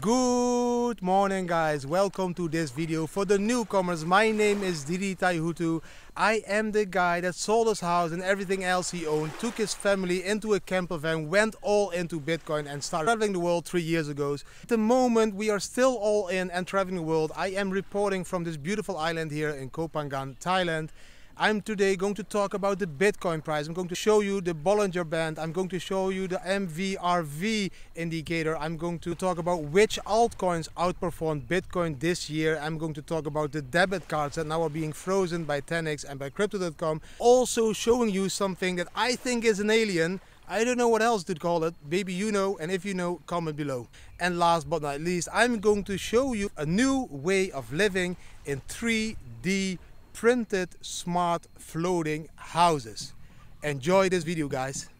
Good morning, guys. Welcome to this video for the newcomers. My name is Didi Taihuttu. I am the guy that sold his house and everything else he owned, took his family into a camper van, went all into Bitcoin and started traveling the world 3 years ago. At the moment, we are still all in and traveling the world. I am reporting from this beautiful island here in Koh Phangan, Thailand. I'm today going to talk about the Bitcoin price. I'm going to show you the Bollinger Band. I'm going to show you the MVRV indicator. I'm going to talk about which altcoins outperformed Bitcoin this year. I'm going to talk about the debit cards that now are being frozen by TenX and by crypto.com. Also showing you something that I think is an alien. I don't know what else to call it. Maybe you know, and if you know, comment below. And last but not least, I'm going to show you a new way of living in 3D printed smart floating houses. Enjoy this video, guys.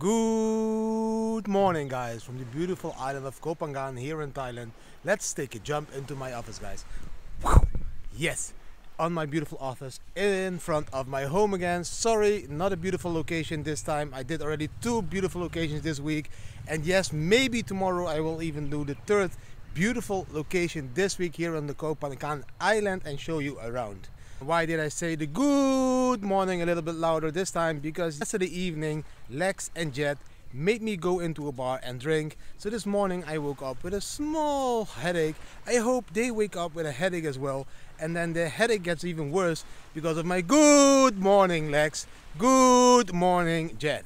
Good morning, guys, from the beautiful island of Koh Phangan here in Thailand. Let's take a jump into my office, guys. Yes, on my beautiful office in front of my home again. Sorry, not a beautiful location this time. I did already two beautiful locations this week, and yes, maybe tomorrow I will even do the third beautiful location this week here on the Koh Phangan island and show you around. Why did I say the good morning a little bit louder this time? Because yesterday evening Lex and Jet made me go into a bar and drink. So this morning I woke up with a small headache. I hope they wake up with a headache as well. And then the headache gets even worse because of my good morning, Lex. Good morning, Jed.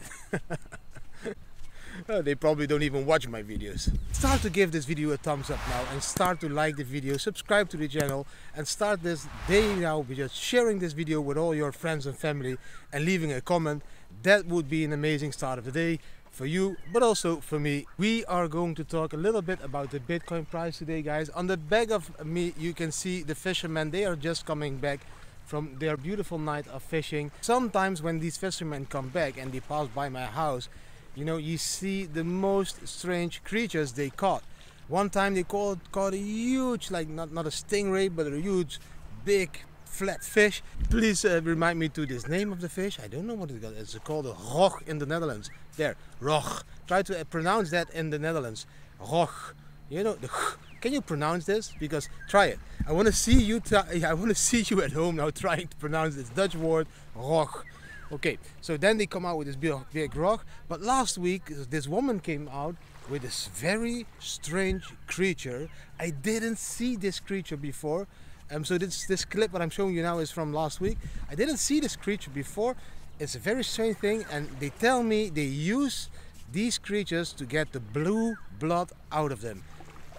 Well, they probably don't even watch my videos. Start to give this video a thumbs up now and start to like the video, subscribe to the channel, and start this day now by just sharing this video with all your friends and family and leaving a comment. That would be an amazing start of the day. For you, but also for me. We are going to talk a little bit about the Bitcoin price today, guys. On the back of me, you can see the fishermen. They are just coming back from their beautiful night of fishing. Sometimes when these fishermen come back and they pass by my house, you know, you see the most strange creatures they caught. One time they caught a huge, like not a stingray, but a huge, big, flat fish. Please remind me to this name of the fish. I don't know what it is. It's called a roch in the Netherlands. There, roch. Try to pronounce that in the Netherlands. Roch. You know, the ch. Can you pronounce this? Because try it. I want to see you. I want to see you at home now trying to pronounce this Dutch word roch. Okay. So then they come out with this big roch. But last week, this woman came out with this very strange creature. I didn't see this creature before. So this clip that I'm showing you now is from last week. I didn't see this creature before. It's a very strange thing, and they tell me they use these creatures to get the blue blood out of them.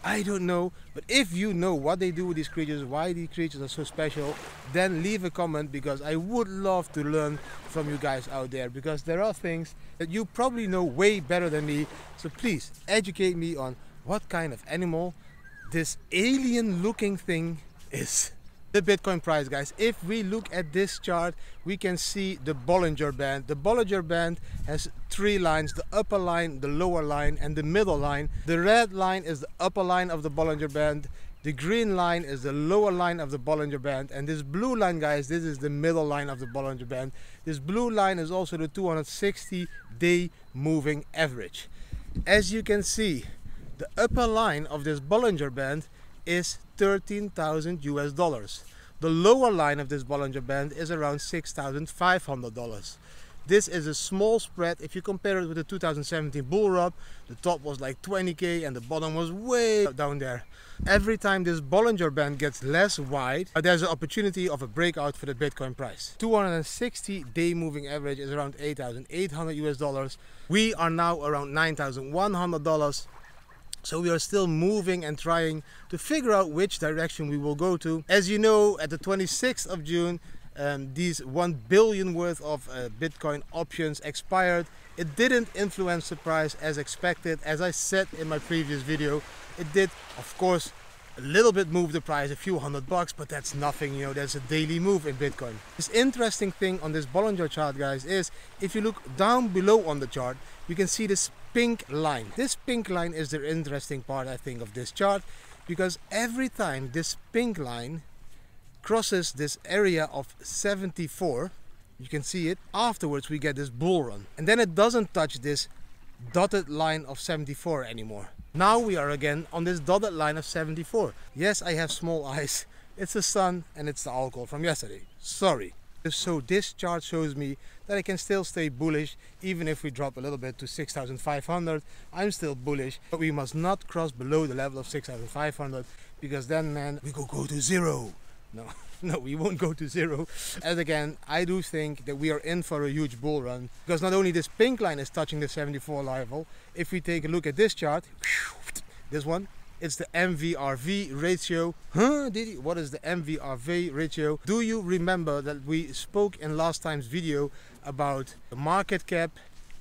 I don't know, but if you know what they do with these creatures, why these creatures are so special, then leave a comment, because I would love to learn from you guys out there, because there are things that you probably know way better than me. So please educate me on what kind of animal this alien looking thing is. The Bitcoin price, guys. If we look at this chart, we can see the Bollinger Band. The Bollinger Band has three lines: the upper line, the lower line, and the middle line. The red line is the upper line of the Bollinger Band. The green line is the lower line of the Bollinger Band. And this blue line, guys, this is the middle line of the Bollinger Band. This blue line is also the 260-day moving average. As you can see, the upper line of this Bollinger Band is $13,000 US. The lower line of this Bollinger Band is around $6,500. This is a small spread. If you compare it with the 2017 bull run, the top was like 20K and the bottom was way down there. Every time this Bollinger Band gets less wide, there's an opportunity of a breakout for the Bitcoin price. 260-day moving average is around $8,800 US. We are now around $9,100. So we are still moving and trying to figure out which direction we will go to. As you know, at the 26th of June, these 1 billion worth of Bitcoin options expired. It didn't influence the price as expected. As I said in my previous video, it did, of course, a little bit moved the price a few $100, but that's nothing, you know, that's a daily move in Bitcoin. This interesting thing on this Bollinger chart, guys, is if you look down below on the chart, you can see this pink line. This pink line is the interesting part, I think, of this chart, because every time this pink line crosses this area of 74, you can see it, afterwards we get this bull run, and then it doesn't touch this dotted line of 74 anymore. Now we are again on this dotted line of 74. Yes, I have small eyes. It's the sun and it's the alcohol from yesterday, sorry. So this chart shows me that I can still stay bullish. Even if we drop a little bit to 6,500, I'm still bullish, but we must not cross below the level of 6,500, because then, man, we could go to zero. No, we won't go to zero. And again, I do think that we are in for a huge bull run, because not only this pink line is touching the 74 level, if we take a look at this chart, this one, it's the MVRV ratio. Huh, Didi? What is the MVRV ratio? Do you remember that we spoke in last time's video about the market cap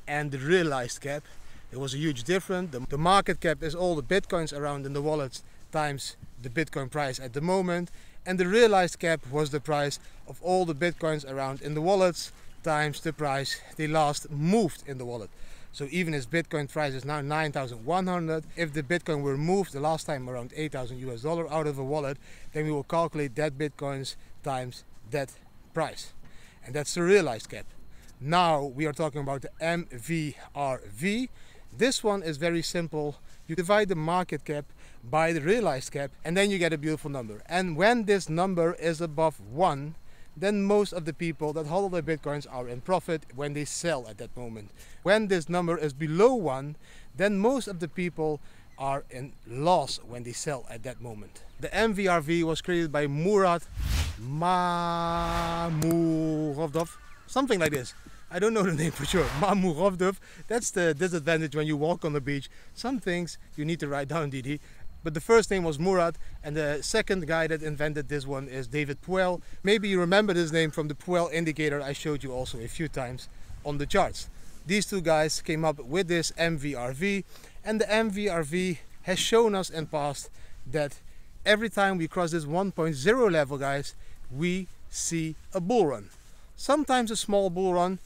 and the realized cap? There was a huge difference. The market cap is all the Bitcoins around in the wallets times the Bitcoin price at the moment. And the realized cap was the price of all the Bitcoins around in the wallets times the price they last moved in the wallet. So even as Bitcoin price is now 9,100, if the Bitcoin were moved the last time around $8,000 out of a wallet, then we will calculate that Bitcoins times that price. And that's the realized cap. Now we are talking about the MVRV. This one is very simple. You divide the market cap by the realized cap, and then you get a beautiful number. And when this number is above 1, then most of the people that hold their Bitcoins are in profit when they sell at that moment. When this number is below 1, then most of the people are in loss when they sell at that moment. The MVRV was created by Murat Mamurovdov, something like this. I don't know the name for sure. Mamurovdov, that's the disadvantage when you walk on the beach. Some things you need to write down, Didi. But the first name was Murat, and the second guy that invented this one is David Puell. Maybe you remember this name from the Puell indicator I showed you also a few times on the charts. These two guys came up with this MVRV, and the MVRV has shown us in past that every time we cross this 1.0 level, guys, we see a bull run. Sometimes a small bull run,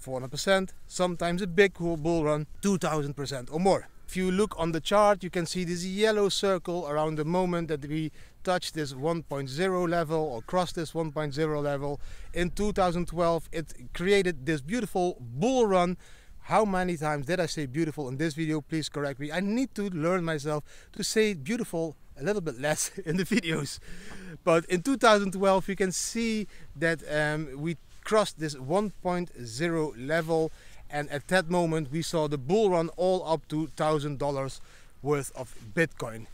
400%, sometimes a big bull run, 2,000% or more. If you look on the chart, you can see this yellow circle around the moment that we touch this 1.0 level or cross this 1.0 level. In 2012, it created this beautiful bull run. How many times did I say beautiful in this video? Please correct me. I need to learn myself to say beautiful a little bit less in the videos. But in 2012, you can see that we crossed this 1.0 level. And at that moment, we saw the bull run all up to $1,000 worth of Bitcoin.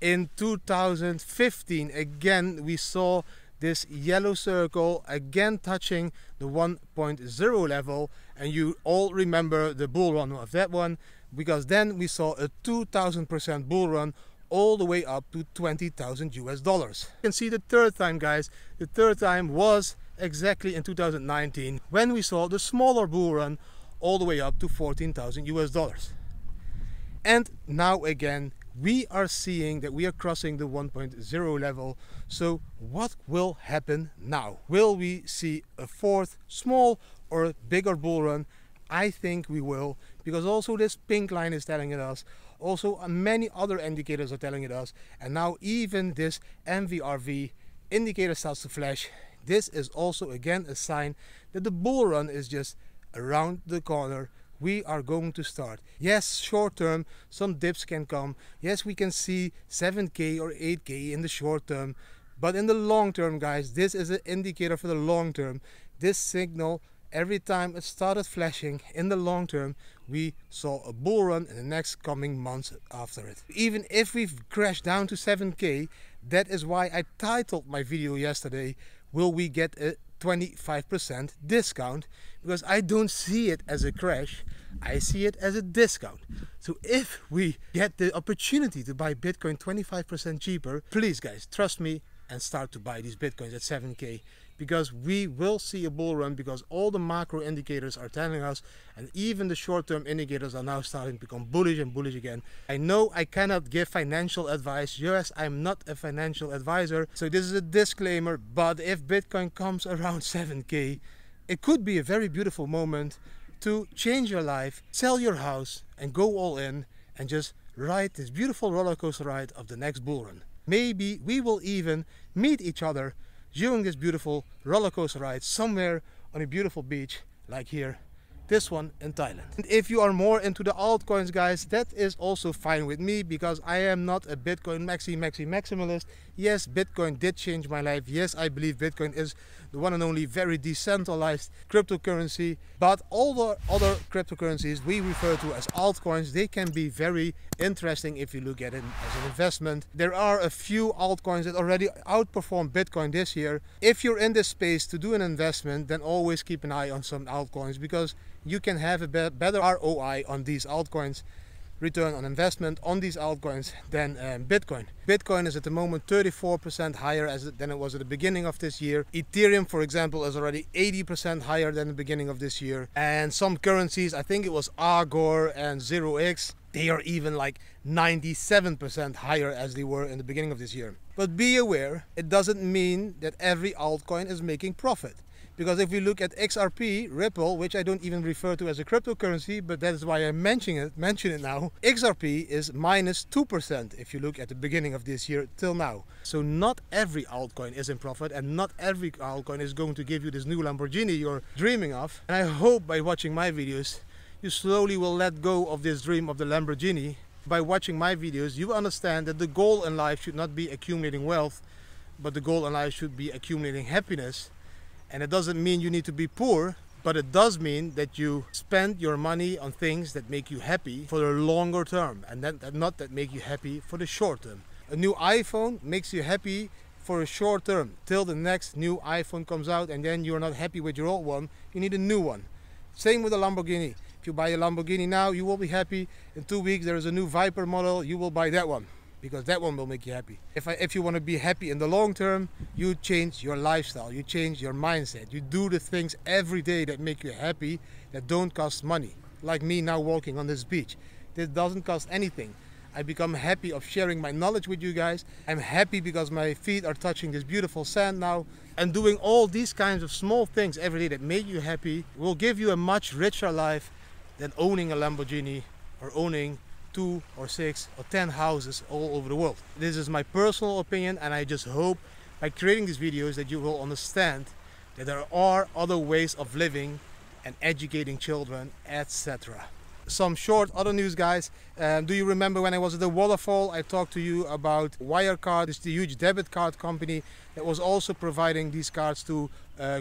In 2015, again, we saw this yellow circle again touching the 1.0 level. And you all remember the bull run of that one, because then we saw a 2,000% bull run all the way up to $20,000. You can see the third time, guys. The third time was exactly in 2019, when we saw the smaller bull run all the way up to $14,000. And now again, we are seeing that we are crossing the 1.0 level. So what will happen now? Will we see a fourth small or a bigger bull run? I think we will, because also this pink line is telling it us. Also many other indicators are telling it us. And now even this MVRV indicator starts to flash. This is also again a sign that the bull run is just around the corner. We are going to start. Yes, short term, some dips can come. Yes, we can see 7K or 8K in the short term. But in the long term, guys, this is an indicator for the long term. This signal, every time it started flashing in the long term, we saw a bull run in the next coming months after it. Even if we've crashed down to 7K, that is why I titled my video yesterday, "Will we get a 25% discount?" Because I don't see it as a crash, I see it as a discount. So if we get the opportunity to buy Bitcoin 25% cheaper, please guys, trust me and start to buy these Bitcoins at 7K. because we will see a bull run, because all the macro indicators are telling us, and even the short-term indicators are now starting to become bullish and bullish again. I know I cannot give financial advice. Yes, I'm not a financial advisor, so this is a disclaimer, but if Bitcoin comes around 7K, it could be a very beautiful moment to change your life, sell your house, and go all in, and just ride this beautiful roller coaster ride of the next bull run. Maybe we will even meet each other during this beautiful roller coaster ride somewhere on a beautiful beach like here, this one in Thailand. And if you are more into the altcoins, guys, that is also fine with me, because I am not a Bitcoin maximalist. Yes, Bitcoin did change my life. Yes, I believe Bitcoin is the one and only very decentralized cryptocurrency, but all the other cryptocurrencies we refer to as altcoins, they can be very interesting if you look at it as an investment. There are a few altcoins that already outperformed Bitcoin this year. If you're in this space to do an investment, then always keep an eye on some altcoins, because you can have a better ROI on these altcoins, return on investment on these altcoins, than Bitcoin. Bitcoin is at the moment 34% higher than it was at the beginning of this year. Ethereum, for example, is already 80% higher than the beginning of this year. And some currencies, I think it was Argor and ZeroX, they are even like 97% higher as they were in the beginning of this year. But be aware, it doesn't mean that every altcoin is making profit. Because if we look at XRP, Ripple, which I don't even refer to as a cryptocurrency, but that is why I mention it now, XRP is minus 2% if you look at the beginning of this year till now. So not every altcoin is in profit, and not every altcoin is going to give you this new Lamborghini you're dreaming of. And I hope by watching my videos, you slowly will let go of this dream of the Lamborghini. By watching my videos, you understand that the goal in life should not be accumulating wealth, but the goal in life should be accumulating happiness. And it doesn't mean you need to be poor, but it does mean that you spend your money on things that make you happy for the longer term, and not that make you happy for the short term. A new iPhone makes you happy for a short term, till the next new iPhone comes out, and then you're not happy with your old one, you need a new one. Same with a Lamborghini. If you buy a Lamborghini now, you will be happy. In 2 weeks there is a new Viper model, you will buy that one, because that one will make you happy. If you want to be happy in the long term, you change your lifestyle, you change your mindset, you do the things every day that make you happy, that don't cost money. Like me now walking on this beach. This doesn't cost anything. I become happy of sharing my knowledge with you guys. I'm happy because my feet are touching this beautiful sand now. And doing all these kinds of small things every day that make you happy will give you a much richer life than owning a Lamborghini or owning 2 or 6 or 10 houses all over the world. This is my personal opinion, and I just hope by creating these videos that you will understand that there are other ways of living and educating children, etc. Some short other news, guys. Do you remember when I was at the waterfall, I talked to you about Wirecard? It's the huge debit card company that was also providing these cards to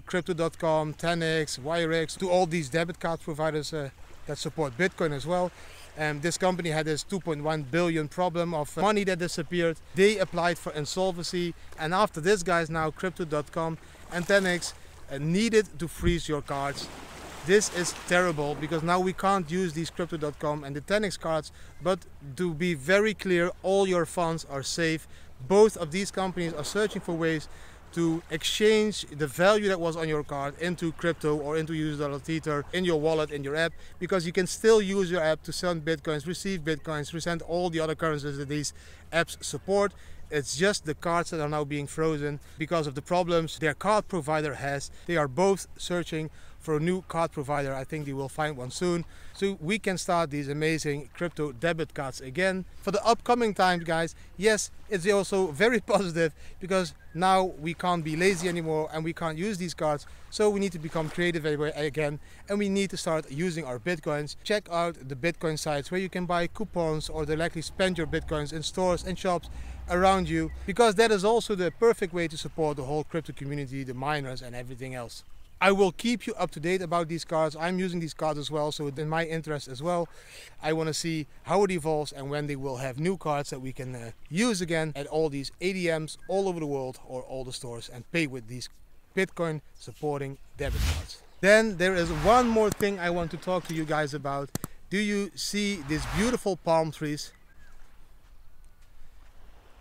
crypto.com, TenX, Wirex, to all these debit card providers that support Bitcoin as well. This company had this 2.1 billion problem of money that disappeared. They applied for insolvency, and after this, guys, now crypto.com and TenX needed to freeze your cards. This is terrible, because now we can't use these crypto.com and the TenX cards, but to be very clear, all your funds are safe. Both of these companies are searching for ways to exchange the value that was on your card into crypto or into US dollar, Tether, in your wallet, in your app, because you can still use your app to send Bitcoins, receive Bitcoins, resend all the other currencies that these apps support. It's just the cards that are now being frozen because of the problems their card provider has. They are both searching for a new card provider. I think they will find one soon, so we can start these amazing crypto debit cards again. For the upcoming times, guys, yes, it's also very positive, because now we can't be lazy anymore and we can't use these cards, so we need to become creative again, and we need to start using our Bitcoins. Check out the Bitcoin sites where you can buy coupons or directly spend your Bitcoins in stores and shops around you, because that is also the perfect way to support the whole crypto community, the miners and everything else. I will keep you up to date about these cards. I'm using these cards as well, so it's in my interest as well. I want to see how it evolves and when they will have new cards that we can use again at all these ATMs all over the world, or all the stores, and pay with these Bitcoin supporting debit cards. Then there is one more thing I want to talk to you guys about. Do you see these beautiful palm trees?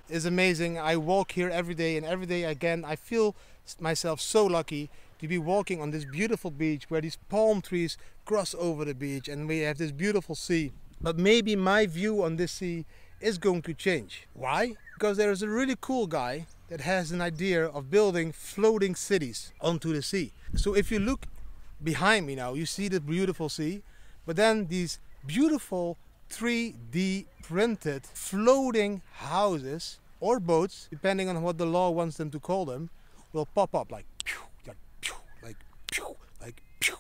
It's amazing. I walk here every day, and every day again I feel myself so lucky to be walking on this beautiful beach where these palm trees cross over the beach and we have this beautiful sea. But maybe my view on this sea is going to change. Why? Because there is a really cool guy that has an idea of building floating cities onto the sea. So if you look behind me now, you see the beautiful sea, but then these beautiful 3D printed floating houses or boats, depending on what the law wants them to call them, will pop up like pew, like pew, like pew, like pew,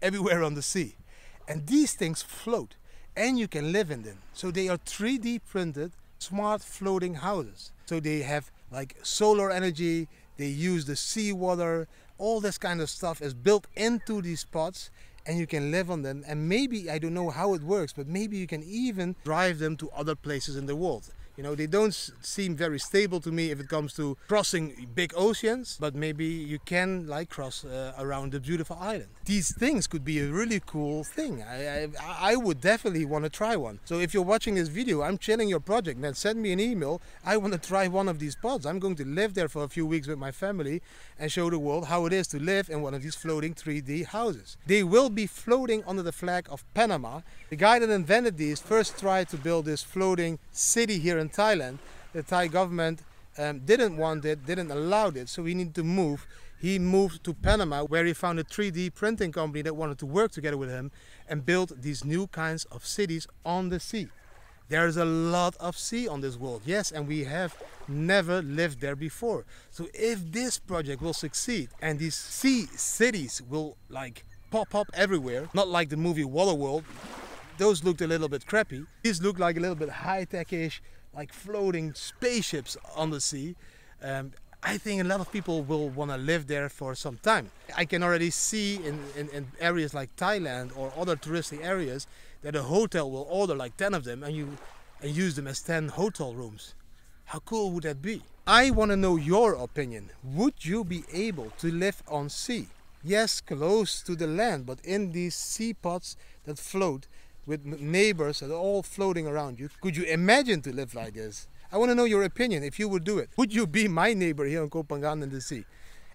everywhere on the sea. And these things float and you can live in them. So they are 3D printed smart floating houses. So they have like solar energy, they use the seawater, all this kind of stuff is built into these pods and you can live on them. And maybe, I don't know how it works, but maybe you can even drive them to other places in the world. You know, they don't seem very stable to me if it comes to crossing big oceans, but maybe you can like cross around the beautiful island. These things could be a really cool thing. I would definitely want to try one. So if you're watching this video, I'm chilling your project, then send me an email. I want to try one of these pods. I'm going to live there for a few weeks with my family and show the world how it is to live in one of these floating 3D houses. They will be floating under the flag of Panama. The guy that invented these first tried to build this floating city here in Thailand. The Thai government didn't want it, didn't allow it, so he needed to move. He moved to Panama, where he found a 3D printing company that wanted to work together with him and build these new kinds of cities on the sea. There is a lot of sea on this world, yes, and we have never lived there before. So if this project will succeed and these sea cities will like pop up everywhere, not like the movie Waterworld, those looked a little bit crappy. These look like a little bit high-tech-ish, like floating spaceships on the sea. I think a lot of people will want to live there for some time. I can already see in areas like Thailand or other touristy areas that a hotel will order like 10 of them and use them as 10 hotel rooms. How cool would that be? I want to know your opinion. Would you be able to live on sea? Yes, close to the land, but in these sea pods that float with neighbors that are all floating around you. Could you imagine to live like this? I want to know your opinion if you would do it. Would you be my neighbor here in Koh Phangan in the sea?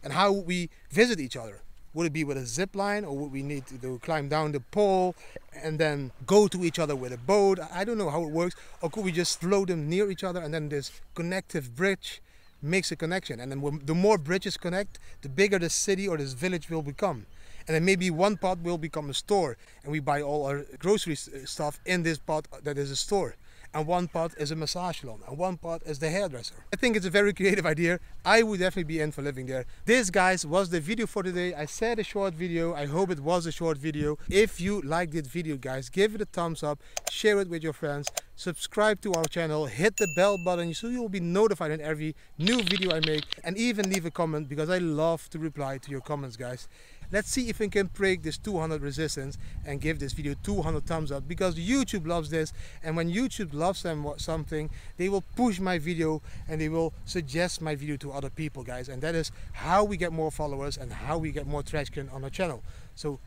And how would we visit each other? Would it be with a zip line, or would we need to climb down the pole and then go to each other with a boat? I don't know how it works. Or could we just float them near each other and then this connective bridge makes a connection? And then the more bridges connect, the bigger the city or this village will become. And then maybe one pod will become a store and we buy all our grocery stuff in this pod that is a store. And one pod is a massage salon and one pod is the hairdresser. I think it's a very creative idea. I would definitely be in for living there. This, guys, was the video for today. I said a short video. I hope it was a short video. If you liked this video, guys, give it a thumbs up, share it with your friends, subscribe to our channel, hit the bell button so you'll be notified in every new video I make, and even leave a comment because I love to reply to your comments, guys. Let's see if we can break this 200 resistance and give this video 200 thumbs up, because YouTube loves this, and when YouTube loves something, they will push my video and they will suggest my video to other people, guys, and that is how we get more followers and how we get more traction on our channel. So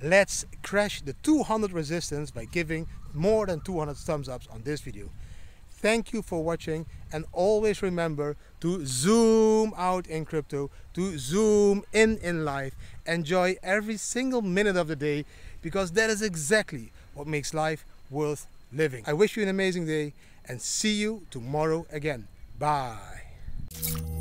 let's crash the 200 resistance by giving more than 200 thumbs ups on this video. Thank you for watching, and always remember to zoom out in crypto, to zoom in life. Enjoy every single minute of the day, because that is exactly what makes life worth living. I wish you an amazing day and see you tomorrow again. Bye.